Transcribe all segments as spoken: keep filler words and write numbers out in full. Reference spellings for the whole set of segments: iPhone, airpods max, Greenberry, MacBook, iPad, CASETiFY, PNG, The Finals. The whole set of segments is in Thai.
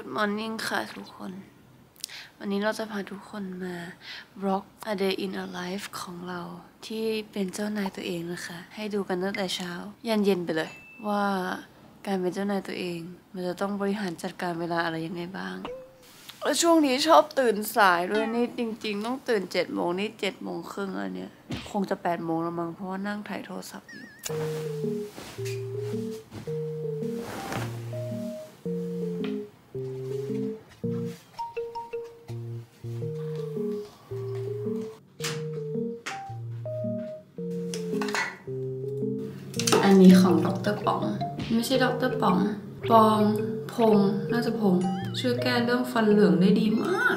Good morning ค่ะทุกคนวันนี้เราจะพาทุกคนมา vlog a day in a life ของเราที่เป็นเจ้านายตัวเองนะคะให้ดูกันตั้งแต่เช้ายันเย็นไปเลยว่าการเป็นเจ้านายตัวเองมันจะต้องบริหารจัดการเวลาอะไรยังไงบ้างแล้วช่วงนี้ชอบตื่นสายด้วยนี่จริงๆต้องตื่นเจ็ดโมงนี่เจ็ดโมงครึ่งแล้วเนี่ยคงจะแปดโมงแล้วมั้งเพราะว่านั่งถ่ายโทรศัพท์อยู่อันนี้ของดร.ป๋องไม่ใช่ดร.ป๋องปองพงน่าจะพงช่วยแก้เรื่องฟันเหลืองได้ดีมาก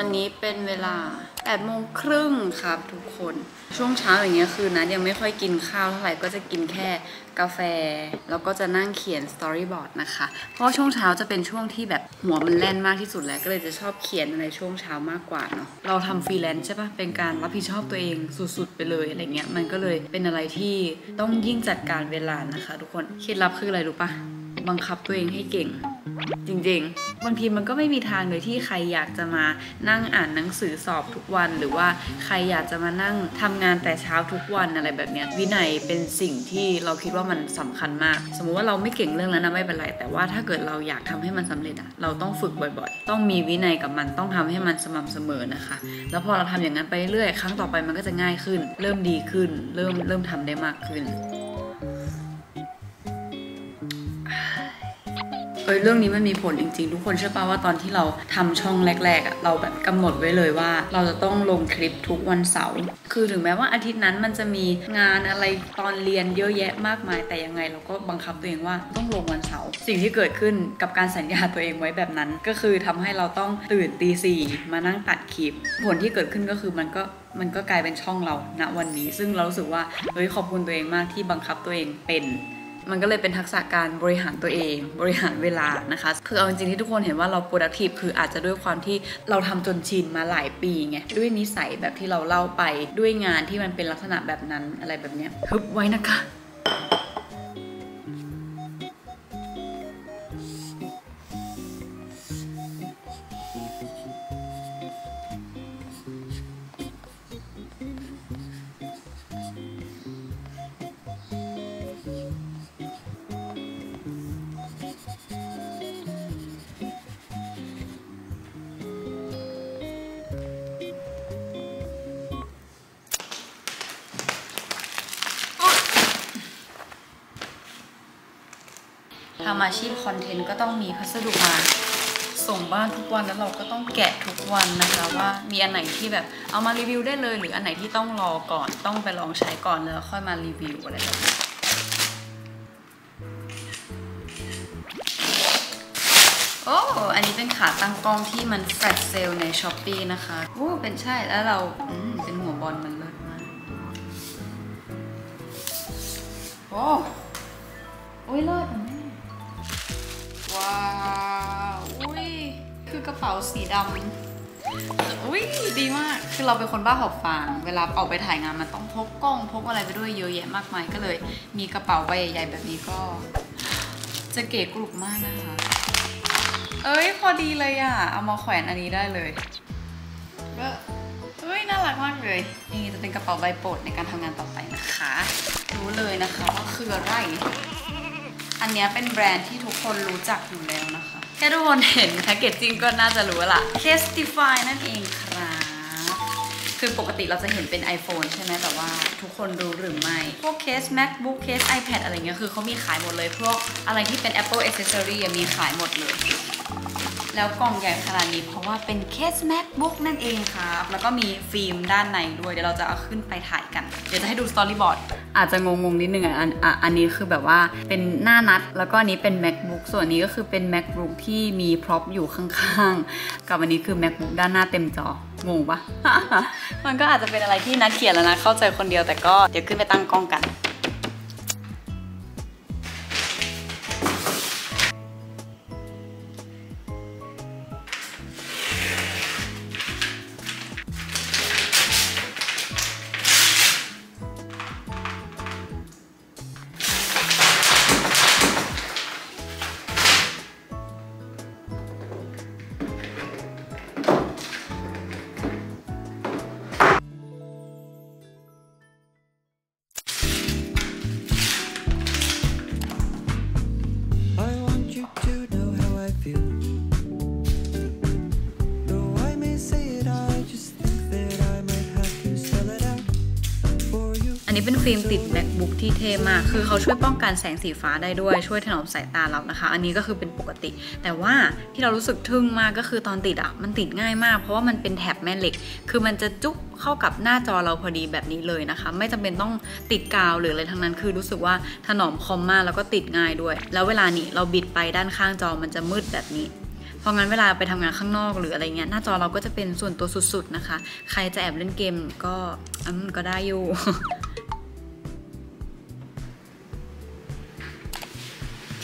ตอนนี้เป็นเวลาแปดโมงครึ่งครับทุกคนช่วงเช้าอย่างเงี้ยคือนะยังไม่ค่อยกินข้าวเท่าไหร่ก็จะกินแค่กาแฟแล้วก็จะนั่งเขียนสตอรี่บอร์ดนะคะเพราะช่วงเช้าจะเป็นช่วงที่แบบหัวมันแล่นมากที่สุดแล้วก็เลยจะชอบเขียนในช่วงเช้ามากกว่าเนาะเราทำฟรีแลนซ์ใช่ปะเป็นการรับผิดชอบตัวเองสุดๆไปเลยอะไรเงี้ยมันก็เลยเป็นอะไรที่ต้องยิ่งจัดการเวลานะคะทุกคนเคล็ดลับคืออะไรรู้ปะบังคับตัวเองให้เก่งจริงๆบางทีมันก็ไม่มีทางเลยที่ใครอยากจะมานั่งอ่านหนังสือสอบทุกวันหรือว่าใครอยากจะมานั่งทำงานแต่เช้าทุกวันอะไรแบบเนี้ยวินัยเป็นสิ่งที่เราคิดว่ามันสำคัญมากสมมุติว่าเราไม่เก่งเรื่องนั้นนะไม่เป็นไรแต่ว่าถ้าเกิดเราอยากทำให้มันสำเร็จอะเราต้องฝึกบ่อยๆต้องมีวินัยกับมันต้องทำให้มันสม่ำเสมอนะคะแล้วพอเราทำอย่างนั้นไปเรื่อยครั้งต่อไปมันก็จะง่ายขึ้นเริ่มดีขึ้นเริ่มเริ่มทำได้มากขึ้นเอ้ยเรื่องนี้มันมีผลจริงๆทุกคนเชื่อป่าวว่าตอนที่เราทำช่องแรกๆอ่ะเราแบบกำหนดไว้เลยว่าเราจะต้องลงคลิปทุกวันเสาร์คือถึงแม้ว่าอาทิตย์นั้นมันจะมีงานอะไรตอนเรียนเยอะแยะมากมายแต่ยังไงเราก็บังคับตัวเองว่าต้องลงวันเสาร์สิ่งที่เกิดขึ้นกับการสัญญาตัวเองไว้แบบนั้นก็คือทำให้เราต้องตื่นตีสี่มานั่งตัดคลิปผลที่เกิดขึ้นก็คือมันก็มันก็กลายเป็นช่องเราณวันนี้ซึ่งเรารู้สึกว่าเฮ้ยขอบคุณตัวเองมากที่บังคับตัวเองเป็นมันก็เลยเป็นทักษะการบริหารตัวเองบริหารเวลานะคะคือเอาจริงๆที่ทุกคนเห็นว่าเรา productive คืออาจจะด้วยความที่เราทำจนชินมาหลายปีไงด้วยนิสัยแบบที่เราเล่าไปด้วยงานที่มันเป็นลักษณะแบบนั้นอะไรแบบเนี้ยฮึบไว้นะคะทำอาชีพคอนเทนต์ก็ต้องมีพัสดุมาส่งบ้านทุกวันแล้วเราก็ต้องแกะทุกวันนะคะว่ามีอันไหนที่แบบเอามารีวิวได้เลยหรืออันไหนที่ต้องรอก่อนต้องไปลองใช้ก่อนแล้วค่อยมารีวิวอะไรแบบนี้โอ้อันนี้เป็นขาตั้งกล้องที่มันแฟลชเซลในช้อปปี้นะคะโอ้เป็นใช่แล้วเราอืมเป็นหัวบอลมันเลิศมากโอ้โอ้ยเลิศว้าวอุ้ยคือกระเป๋าสีดำอุ้ยดีมากคือเราเป็นคนบ้าหอบฟางเวลาออกไปถ่ายงานมันต้องพกกล้องพกอะไรไปด้วยเยอะแยะมากมายก็เลยมีกระเป๋าใบใหญ่ๆแบบนี้ก็จะเก๋กรุบมากนะคะเอ้ยพอดีเลยอ่ะเอามาแขวนอันนี้ได้เลยก็เอ้ยน่ารักมากเลยนี่จะเป็นกระเป๋าใบโปรดในการทำงานต่อไปนะคะรู้เลยนะคะว่าคืออะไรอันนี้เป็นแบรนด์ที่ทุกคนรู้จักอยู่แล้วนะคะแค่ทุกคนเห็นแพ็กเกจจิ้งก็น่าจะรู้ละ CASETiFY นั่นเองค่ะ คือปกติเราจะเห็นเป็น iPhone ใช่ไหมแต่ว่าทุกคนรู้หรือไม่พวกเคส MacBook เคส iPad อะไรเงี้ยคือเขามีขายหมดเลยพวกอะไรที่เป็น Apple Accessory มีขายหมดเลยแล้วกล่องใหญ่ขนาดนี้เพราะว่าเป็นเคส MacBook นั่นเองครับแล้วก็มีฟิล์มด้านในด้วยเดี๋ยวเราจะเอาขึ้นไปถ่ายกันเดี๋ยวจะให้ดูสตอรี่บอร์ดอาจจะงงๆนิดนึงอ่ะอันนี้คือแบบว่าเป็นหน้านัดแล้วก็อันนี้เป็น MacBook ส่วนนี้ก็คือเป็น MacBook ที่มีพร็อพอยู่ข้างๆกับอันนี้คือ MacBook ด้านหน้าเต็มจองงปะ มันก็อาจจะเป็นอะไรที่นัดเขียนแล้วนะเข้าใจคนเดียวแต่ก็เดี๋ยวขึ้นไปตั้งกล้องกันอันนี้เป็นฟิล์มติด MacBook ที่เท่มากคือเขาช่วยป้องกันแสงสีฟ้าได้ด้วยช่วยถนอมสายตาเรานะคะอันนี้ก็คือเป็นปกติแต่ว่าที่เรารู้สึกทึ่งมากก็คือตอนติดอ่ะมันติดง่ายมากเพราะว่ามันเป็นแถบแม่เหล็กคือมันจะจุ๊บเข้ากับหน้าจอเราพอดีแบบนี้เลยนะคะไม่จำเป็นต้องติดกาวหรืออะไรทั้งนั้นคือรู้สึกว่าถนอมคอมมากแล้วก็ติดง่ายด้วยแล้วเวลานี้เราบิดไปด้านข้างจอมันจะมืดแบบนี้เพราะงั้นเวลาไปทำงานข้างนอกหรืออะไรเงี้ยหน้าจอเราก็จะเป็นส่วนตัวสุดๆนะคะใครจะแอบเล่นเกมก็อืมก็ได้อยู่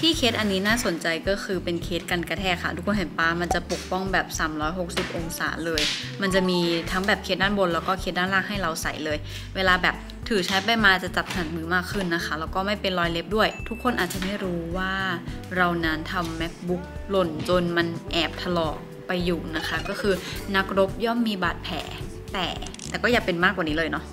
ที่เคสอันนี้น่าสนใจก็คือเป็นเคสกันกระแทกค่ะทุกคนเห็นปะมันจะปกป้องแบบสามร้อยหกสิบองศาเลยมันจะมีทั้งแบบเคสด้านบนแล้วก็เคสด้านล่างให้เราใส่เลยเวลาแบบถือใช้ไปมาจะจับถนัดมือมากขึ้นนะคะแล้วก็ไม่เป็นรอยเล็บด้วยทุกคนอาจจะไม่รู้ว่าเรานั้นทำ MacBook หล่นจนมันแอบถลอกไปอยู่นะคะก็คือนักรบย่อมมีบาดแผลแต่แต่ก็อย่าเป็นมากกว่านี้เลยเนาะ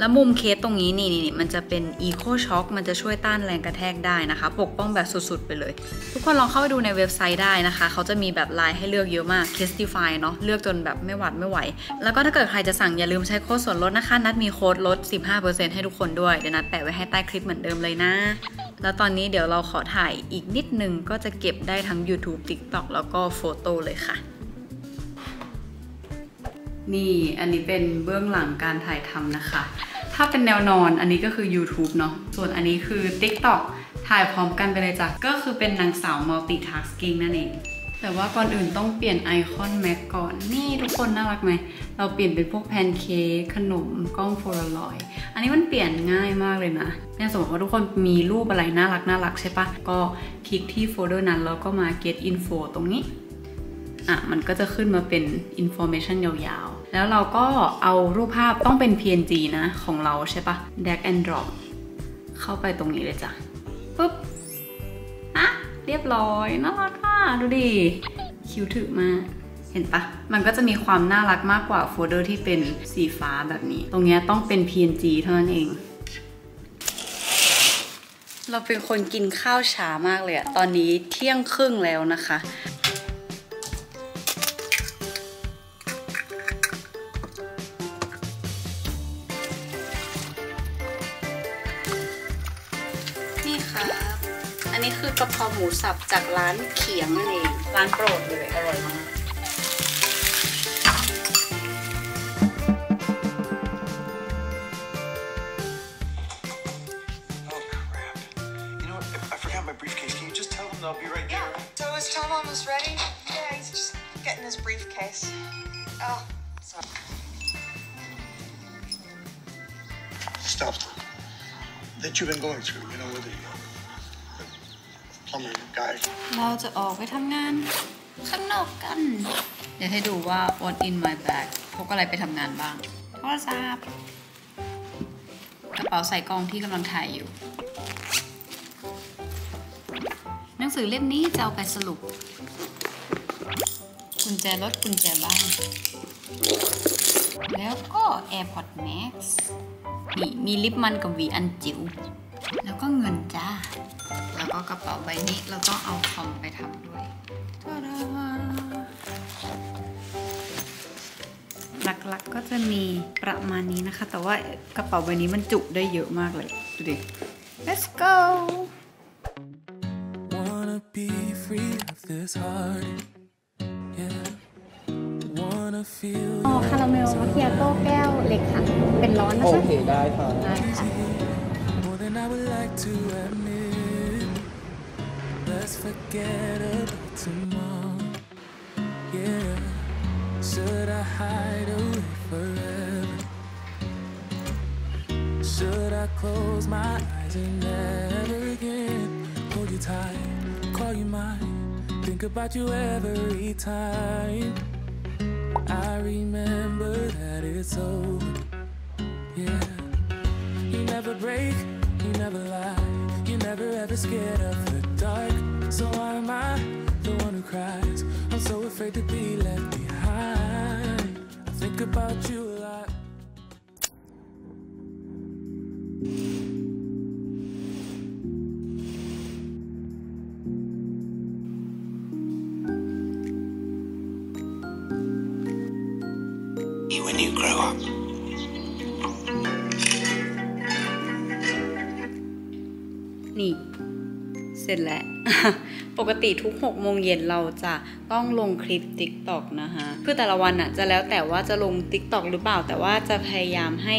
แล้วมุมเคสตรงนี้นี่นี่มันจะเป็น Eco Shock มันจะช่วยต้านแรงกระแทกได้นะคะปกป้องแบบสุดๆไปเลยทุกคนลองเข้าไปดูในเว็บไซต์ได้นะคะเขาจะมีแบบไลน์ให้เลือกเยอะมาก CASETiFY เนาะเลือกจนแบบไม่หวัดไม่ไหวแล้วก็ถ้าเกิดใครจะสั่งอย่าลืมใช้โค้ดส่วนลดนะคะนัดมีโค้ดลด สิบห้าเปอร์เซ็นต์ ให้ทุกคนด้วยเดี๋ยวนัดแปะไว้ให้ใต้คลิปเหมือนเดิมเลยนะแล้วตอนนี้เดี๋ยวเราขอถ่ายอีกนิดนึงก็จะเก็บได้ทั้ง YouTube TikTok แล้วก็โฟโต้เลยค่ะนี่อันนี้เป็นเบื้องหลังการถ่ายทำนะคะถ้าเป็นแนวนอนอันนี้ก็คือ YouTube เนาะส่วนอันนี้คือ TikTok ถ่ายพร้อมกันไปเลยจ้ะก็คือเป็นนางสาว Multitasking นั่นเองแต่ว่าก่อนอื่นต้องเปลี่ยนไอคอน Mac ก่อนนี่ทุกคนน่ารักไหมเราเปลี่ยนเป็นพวกแพนเค้กขนมกล้องโพลารอยด์อันนี้มันเปลี่ยนง่ายมากเลยนะเนี่ยสมมติว่าทุกคนมีรูปอะไรน่ารักน่ารักใช่ปะก็คลิกที่โฟลเดอร์นั้นแล้วก็มา Get Info ตรงนี้อ่ะมันก็จะขึ้นมาเป็น information ยาวๆแล้วเราก็เอารูปภาพต้องเป็น พี เอ็น จี นะของเราใช่ปะ drag and drop เข้าไปตรงนี้เลยจ้ะปุ๊บอ่ะเรียบร้อยน่ารักค่ะดูดิคิ้วถึกมากเห็นปะมันก็จะมีความน่ารักมากกว่าโฟลเดอร์ที่เป็นสีฟ้าแบบนี้ตรงนี้ต้องเป็น พี เอ็น จี เท่านั้นเองเราเป็นคนกินข้าวช้ามากเลยอะตอนนี้เที่ยงครึ่งแล้วนะคะอันนี้คือกระเพราหมูสับจากร้านเขียงนั่นเองร้านโปรดเลยอร่อยมากเราจะออกไปทำงานข้างนอกกันเดี๋ยวให้ดูว่า what in my bag พกอะไรไปทำงานบ้างโทรศัพท์กระเป๋าใส่กล้องที่กำลังถ่ายอยู่หนังสือเล่มนี้จะเอาไปสรุปกุญแจรถกุญแจบ้านแล้วก็ AirPods Max นี่มีลิปมันกับหวีอันจิ๋วแล้วก็เงินจ้าแล้วก็กระเป๋าใบนี้เราต้องเอาคอมไปทำด้วย หลักๆ ก, ก็จะมีประมาณนี้นะคะแต่ว่ากระเป๋าใบนี้มันจุได้เยอะมากเลยดูดิ let's go Wanna be free of this heart yeah. Wanna feel อ๋อคาราเมลมอคคิอาโต้แก้วเล็กค่ะเป็นร้อนนะคะโอเคได้ค่ะได้ค่ะShould I hide away forever? Should I close my eyes and never again? Hold you tight, call you mine, think about you every time. I remember that it's over. Yeah, you never break, you never lie, you never ever scared of the dark. So why am I the one who cries? I'm so afraid to be left behind.I think about you a lot. นี่เสร็จแล้ว ปกติทุกหกโมงเย็นเราจะต้องลงคลิป ติ๊กต็อก นะคะคือแต่ละวันน่ะจะแล้วแต่ว่าจะลง ติ๊กต็อก หรือเปล่าแต่ว่าจะพยายามให้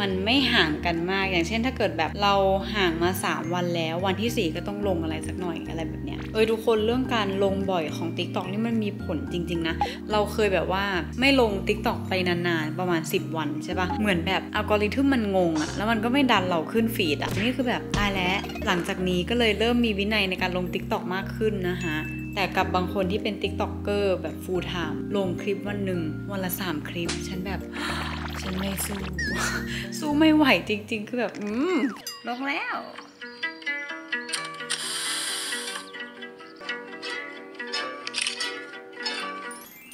มันไม่ห่างกันมากอย่างเช่นถ้าเกิดแบบเราห่างมาสามวันแล้ววันที่สี่ก็ต้องลงอะไรสักหน่อยอะไรแบบเนี้ยเอ้ยทุกคนเรื่องการลงบ่อยของ ติ๊กต็อก นี่มันมีผลจริงๆนะเราเคยแบบว่าไม่ลง ติ๊กต็อก ไปนานๆประมาณสิบวันใช่ปะเหมือนแบบอัลกอริทึมมันงงอะแล้วมันก็ไม่ดันเราขึ้นฟีดอะนี่คือแบบตายแล้วหลังจากนี้ก็เลยเริ่มมีวินัยในการลง ติ๊กต็อก มากขึ้นนะคะแต่กับบางคนที่เป็น ติ๊กต็อกเกอร์ แบบ full time ลงคลิปวันหนึ่งวันละสามคลิปฉันแบบฉันไม่สู้ สู้ไม่ไหวจริงๆคือแบบอืมลงแล้ว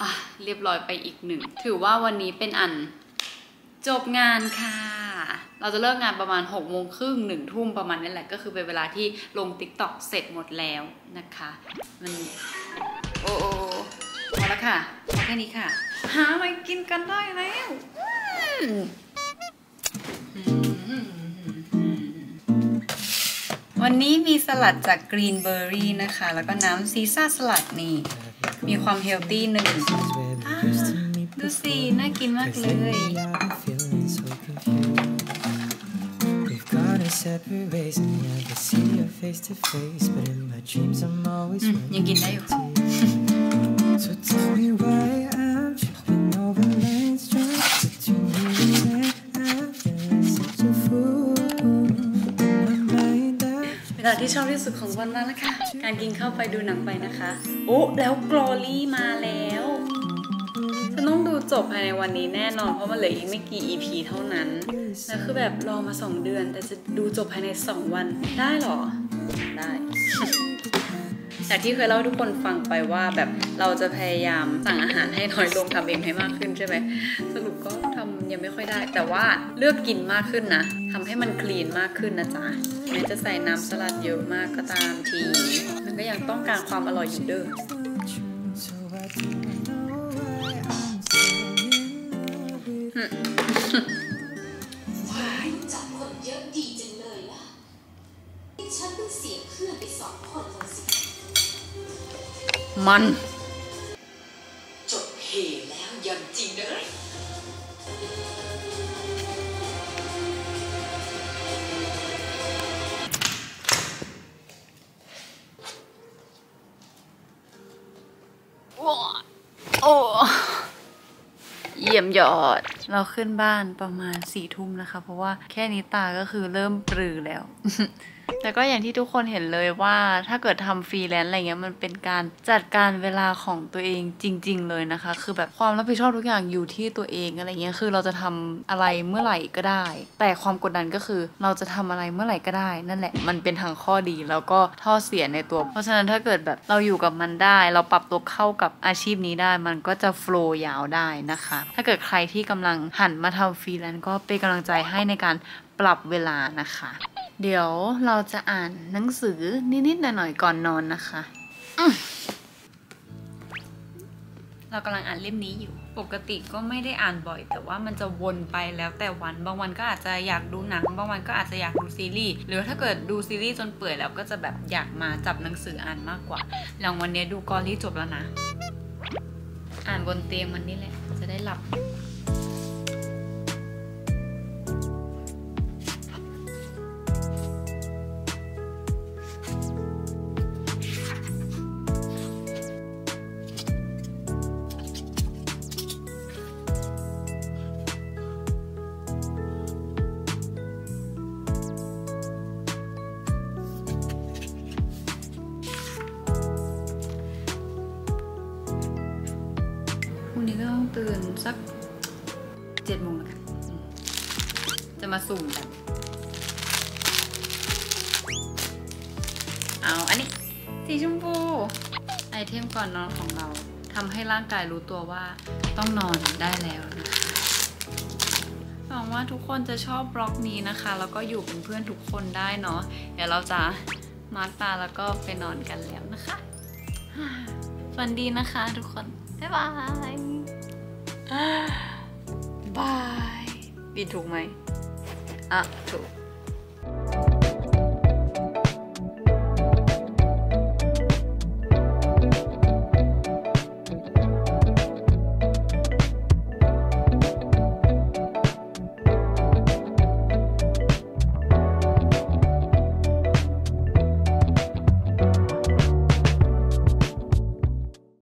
อ่ะเรียบร้อยไปอีกหนึ่งถือว่าวันนี้เป็นอันจบงานค่ะเราจะเลิกงานประมาณหกโมงครึ่งหนึ่งทุ่มประมาณนี้แหละก็คือเป็นเวลาที่ลง ติ๊กต็อก เสร็จหมดแล้วนะคะมันโอ้โอ้พอแล้วค่ะพอแค่นี้ค่ะหามากินกันได้แล้ววันนี้มีสลัดจากกรีนเบอร์รี่นะคะแล้วก็น้ำซีซ่าสลัดนี่มีความเฮลตี้หนึ่งดูสิน่ากินมากเลยยังกินได้อยู่เวลาที่ชอบที่สุดของวันนั้นละค่ะการกินข้าวไปดูหนังไปนะคะโอ้แล้วกลอรี่มาแล้วฉันต้องดูจบภายในวันนี้แน่นอนเพราะมันเหลืออีกไม่กี่ อี พี เท่านั้นแล้วคือแบบรอมาสองเดือนแต่จะดูจบภายในสองวันได้หรอได้แต่ที่เคยเล่าให้ทุกคนฟังไปว่าแบบเราจะพยายามสั่งอาหารให้น้อยลงทำเองให้มากขึ้นใช่ไหมสรุปก็ทำยังไม่ค่อยได้แต่ว่าเลือกกินมากขึ้นนะทำให้มันคลีนมากขึ้นนะจ๊ะแม้จะใส่น้ำสลัดเยอะมากก็ตามทีมันก็ยังต้องการความอร่อยอยู่เด้อว้ายจับคนเยอะดีจังเลยล่ะฉันเพิ่งเสียเพื่อนไปสองคนแล้วสิมันจบเหตุแล้วยังจริงเลยโอ้เยี่ยมยอดเราขึ้นบ้านประมาณสี่ทุ่มนะคะเพราะว่าแค่นี้ตาก็คือเริ่มปรือแล้ว แต่ก็อย่างที่ทุกคนเห็นเลยว่าถ้าเกิดทำฟรีแลนซ์อะไรเงี้ยมันเป็นการจัดการเวลาของตัวเองจริงๆเลยนะคะคือแบบความรับผิดชอบทุกอย่างอยู่ที่ตัวเองอะไรเงี้ยคือเราจะทำอะไรเมื่อไหร่ก็ได้แต่ความกดดันก็คือเราจะทำอะไรเมื่อไหร่ก็ได้นั่นแหละมันเป็นทางข้อดีแล้วก็ข้อเสียในตัวเพราะฉะนั้นถ้าเกิดแบบเราอยู่กับมันได้เราปรับตัวเข้ากับอาชีพนี้ได้มันก็จะโฟลว์ยาวได้นะคะถ้าเกิดใครที่กำลังหันมาทำฟรีแลนซ์ก็เป็นกำลังใจให้ในการปรับเวลานะคะเดี๋ยวเราจะอ่านหนังสือนิดๆหน่อยๆก่อนนอนนะคะ เรากำลังอ่านเล่มนี้อยู่ปกติก็ไม่ได้อ่านบ่อยแต่ว่ามันจะวนไปแล้วแต่วันบางวันก็อาจจะอยากดูหนังบางวันก็อาจจะอยากดูซีรีส์หรือถ้าเกิดดูซีรีส์จนเปื่อยแล้วก็จะแบบอยากมาจับหนังสืออ่านมากกว่าอย่างวันนี้ดูกอรี่จบแล้วนะอ่านบนเตียงมันนี่แหละจะได้หลับตื่นสักเจ็ดโมงนะคะจะมาสุ่มกันเอาอันนี้สีชมพูไอเทมก่อนนอนของเราทำให้ร่างกายรู้ตัวว่าต้องนอนได้แล้วนะคะหวังว่าทุกคนจะชอบบล็อกนี้นะคะแล้วก็อยู่เป็นเพื่อนทุกคนได้เนาะเดี๋ยวเราจะมาตาแล้วก็ไปนอนกันแล้วนะคะฝันดีนะคะทุกคนบ๊ายบายบาย บีถูกไหมอ่ะถูก